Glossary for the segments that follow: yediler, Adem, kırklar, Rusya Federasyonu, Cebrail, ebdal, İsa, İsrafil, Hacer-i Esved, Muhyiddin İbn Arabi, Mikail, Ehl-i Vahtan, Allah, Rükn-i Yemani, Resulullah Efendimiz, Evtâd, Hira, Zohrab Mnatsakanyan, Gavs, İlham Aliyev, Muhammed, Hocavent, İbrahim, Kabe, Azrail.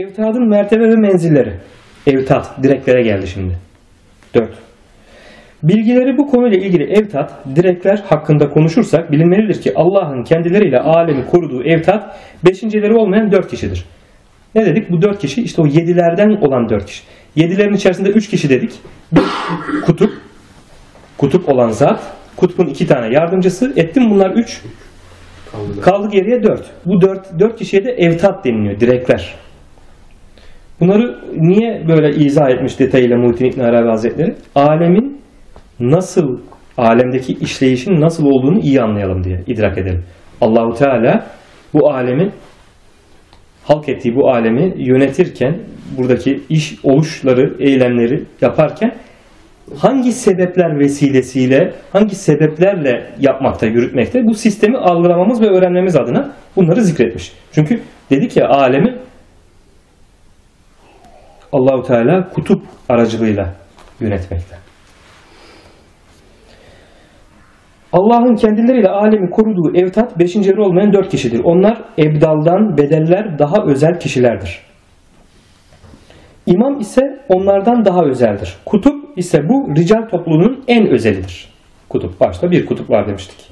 Evtâd'ın mertebe ve menzilleri. Evtâd direklere geldi şimdi. 4. Bilgileri bu konuyla ilgili Evtâd direkler hakkında konuşursak bilinmelidir ki Allah'ın kendileriyle alemi koruduğu Evtâd beşincileri olmayan 4 kişidir. Ne dedik? Bu 4 kişi işte o 7'lerden olan 4 kişi. 7'lerin içerisinde 3 kişi dedik. Bir kutup olan zat. Kutbun 2 tane yardımcısı. Ettim bunlar 3. Kaldı geriye 4. Bu 4 kişiye de Evtâd deniliyor. Direkler. Bunları niye böyle izah etmiş detayıyla Muhyiddin İbn Arabi Hazretleri? Alemdeki işleyişin nasıl olduğunu iyi anlayalım diye, idrak edelim. Allahu Teala bu alemi, halk ettiği bu alemi yönetirken, buradaki oluşları, eylemleri yaparken hangi sebeplerle yapmakta, yürütmekte, bu sistemi algılamamız ve öğrenmemiz adına bunları zikretmiş. Çünkü dedik ya, alemi Allahu Teala kutup aracılığıyla yönetmekte. Allah'ın kendileriyle alemi koruduğu Evtâd beşincileri olmayan 4 kişidir. Onlar ebdaldan bedeller daha özel kişilerdir. İmam ise onlardan daha özeldir. Kutup ise bu rical topluluğunun en özelidir. Kutup, başta bir kutup var demiştik.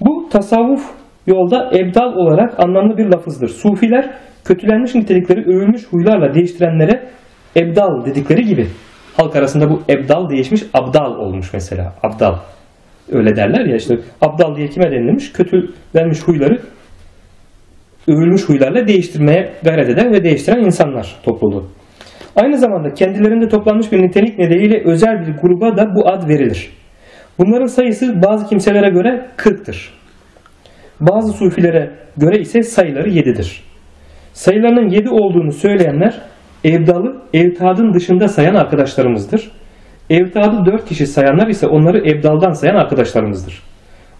Bu tasavvuf yolda ebdal olarak anlamlı bir lafızdır. Sufiler kötülenmiş nitelikleri övülmüş huylarla değiştirenlere ebdal dedikleri gibi halk arasında bu ebdal değişmiş, abdal olmuş mesela. Abdal. Öyle derler ya işte, abdal diye kime denilmiş? Kötülenmiş huyları övülmüş huylarla değiştirmeye gayret eden ve değiştiren insanlar topluluğu. Aynı zamanda kendilerinde toplanmış bir nitelik nedeniyle özel bir gruba da bu ad verilir. Bunların sayısı bazı kimselere göre 40'tır. Bazı sufilere göre ise sayıları 7'dir. Sayılarının 7 olduğunu söyleyenler evdalı Evtâd'ın dışında sayan arkadaşlarımızdır. Evtâd'ı 4 kişi sayanlar ise onları ebdaldan sayan arkadaşlarımızdır.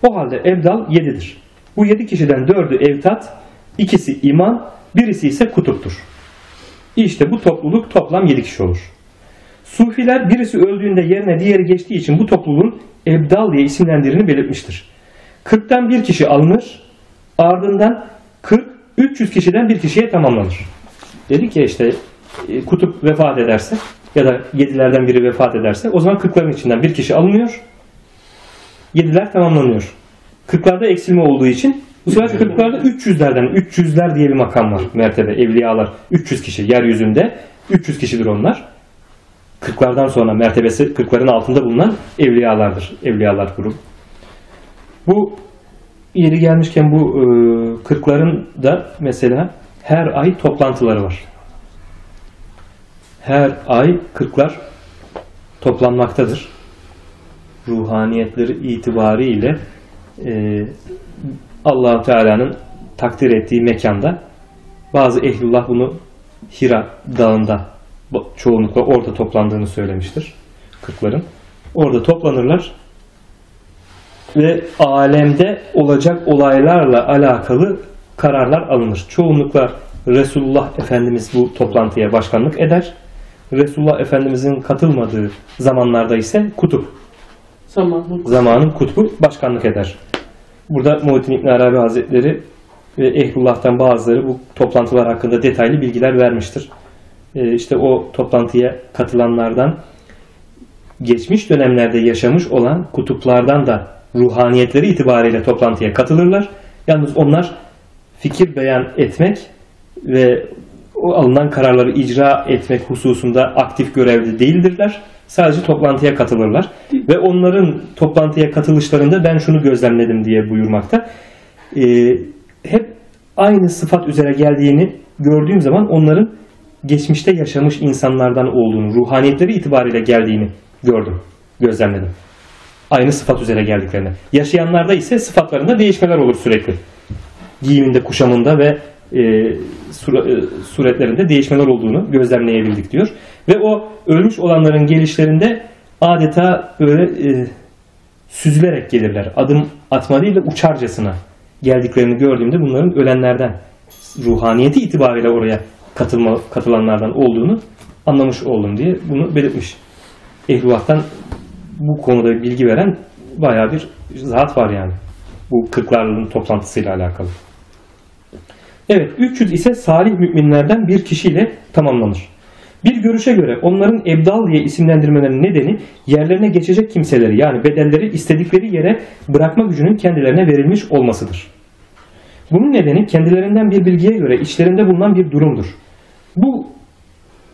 O halde ebdal 7'dir. Bu 7 kişiden 4'ü Evtâd, ikisi imam, birisi ise kutuptur. İşte bu topluluk toplam 7 kişi olur. Sufiler birisi öldüğünde yerine diğeri geçtiği için bu topluluğun ebdal diye isimlendirini belirtmiştir. 40'tan bir kişi alınır, ardından 300 kişiden bir kişiye tamamlanır. Dedik ya işte kutup vefat ederse ya da 7'lerden biri vefat ederse o zaman 40'ların içinden bir kişi alınıyor. 7'ler tamamlanıyor. 40'larda eksilme olduğu için bu sefer 40'larda 300'ler diye bir makam var, mertebe, evliyalar. 300 kişi yeryüzünde 300 kişidir onlar. 40'lardan sonra mertebesi 40'ların altında bulunan evliyalardır. Evliyalar grubu. Bu yeri gelmişken bu 40'ların da mesela her ay toplantıları var. Her ay 40'lar toplanmaktadır. Ruhaniyetleri itibariyle Allah-u Teala'nın takdir ettiği mekanda bazı ehlullah bunu Hira dağında çoğunlukla orada toplandığını söylemiştir. 40'ların. Orada toplanırlar ve alemde olacak olaylarla alakalı kararlar alınır. Çoğunlukla Resulullah Efendimiz bu toplantıya başkanlık eder. Resulullah Efendimiz'in katılmadığı zamanlarda ise kutup, zamanın kutbu başkanlık eder. Burada Muhyiddin İbn Arabi Hazretleri ve Ehlullah'tan bazıları bu toplantılar hakkında detaylı bilgiler vermiştir. İşte o toplantıya katılanlardan geçmiş dönemlerde yaşamış olan kutuplardan da ruhaniyetleri itibariyle toplantıya katılırlar. Yalnız onlar fikir beyan etmek ve o alınan kararları icra etmek hususunda aktif görevli değildirler. Sadece toplantıya katılırlar. Ve onların toplantıya katılışlarında ben şunu gözlemledim diye buyurmakta. Hep aynı sıfat üzere geldiğini gördüğüm zaman onların geçmişte yaşamış insanlardan olduğunu, ruhaniyetleri itibariyle geldiğini gördüm, gözlemledim. Aynı sıfat üzere geldiklerine. Yaşayanlarda ise sıfatlarında değişmeler olur sürekli. Giyiminde, kuşamında ve suretlerinde değişmeler olduğunu gözlemleyebildik diyor. Ve o ölmüş olanların gelişlerinde adeta böyle süzülerek gelirler. Adım atma değil de uçarcasına geldiklerini gördüğümde bunların ölenlerden, ruhaniyeti itibariyle oraya katılanlardan olduğunu anlamış oldum diye bunu belirtmiş. Ehl-i Vahtan bu konuda bilgi veren bayağı bir zat var yani. Bu 40'ların toplantısıyla alakalı. Evet, 300 ise salih müminlerden bir kişiyle tamamlanır. Bir görüşe göre onların ebdal diye isimlendirmelerinin nedeni yerlerine geçecek kimseleri yani bedelleri istedikleri yere bırakma gücünün kendilerine verilmiş olmasıdır. Bunun nedeni kendilerinden bir bilgiye göre içlerinde bulunan bir durumdur. Bu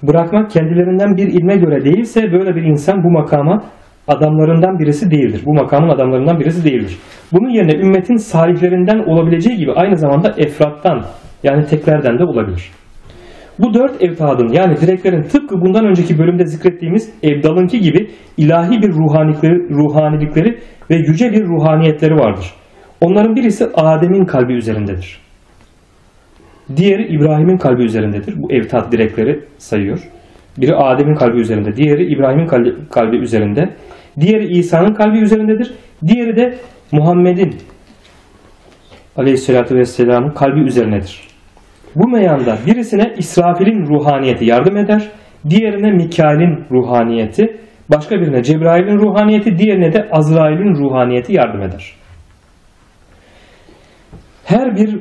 bırakmak kendilerinden bir ilme göre değilse böyle bir insan bu makama adamlarından birisi değildir. Bu makamın adamlarından birisi değildir. Bunun yerine ümmetin salihlerinden olabileceği gibi aynı zamanda efrattan yani teklerden de olabilir. Bu dört evtadın yani direklerin tıpkı bundan önceki bölümde zikrettiğimiz evdalınki gibi ilahi bir ruhanilikleri ve yüce bir ruhaniyetleri vardır. Onların birisi Adem'in kalbi üzerindedir. Diğeri İbrahim'in kalbi üzerindedir. Bu evtad direkleri sayıyor. Biri Adem'in kalbi üzerinde, diğeri İbrahim'in kalbi üzerinde, diğeri İsa'nın kalbi üzerindedir, diğeri de Muhammed'in aleyhissalatü vesselam'ın kalbi üzerinedir. Bu meyanda birisine İsrafil'in ruhaniyeti yardım eder, diğerine Mikail'in ruhaniyeti, başka birine Cebrail'in ruhaniyeti, diğerine de Azrail'in ruhaniyeti yardım eder. Her bir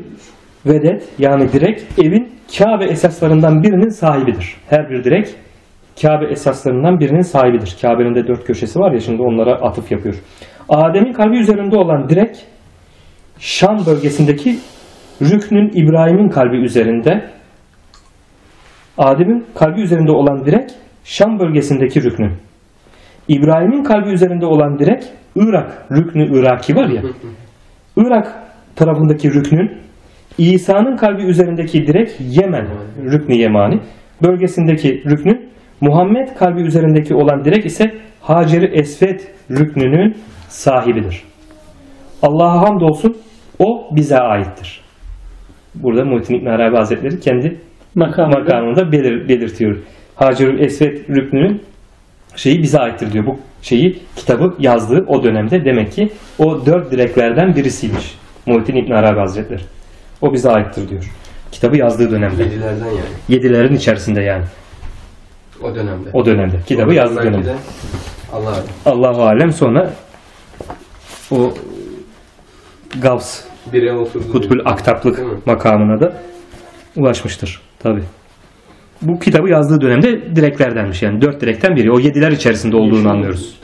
vedet yani direk evin Kabe esaslarından birinin sahibidir. Her bir direk Kabe esaslarından birinin sahibidir. Kabe'nin de dört köşesi var ya, şimdi onlara atıf yapıyor. Adem'in kalbi üzerinde olan direk Şam bölgesindeki Rüknün İbrahim'in kalbi üzerinde. Adem'in kalbi üzerinde olan direk Şam bölgesindeki Rüknün. İbrahim'in kalbi üzerinde olan direk Irak Rüknü Iraki var ya. Irak tarafındaki Rüknün. İsa'nın kalbi üzerindeki direk Yemen, Rükn-i Yemani bölgesindeki Rüknün, Muhammed kalbi üzerindeki olan direk ise Hacer-i Esved Rüknünün sahibidir. Allah'a hamdolsun o bize aittir. Burada Muhyiddin İbn Arabi Hazretleri kendi makamında belirtiyor. Hacer-i Esved Rüknünün şeyi bize aittir diyor. Bu şeyi kitabı yazdığı o dönemde demek ki o dört direklerden birisiymiş Muhyiddin İbn Arabi Hazretleri. O bize aittir diyor. Kitabı yazdığı dönemde. Yedilerden yani. Yedilerin içerisinde yani. O dönemde. O dönemde. Kitabı yazdığı dönemde. Allah-u Alem sonra o Gavs Kutbül Aktaplık makamına da ulaşmıştır. Tabi. Bu kitabı yazdığı dönemde direklerdenmiş yani. Dört direkten biri. O yediler içerisinde olduğunu anlıyoruz.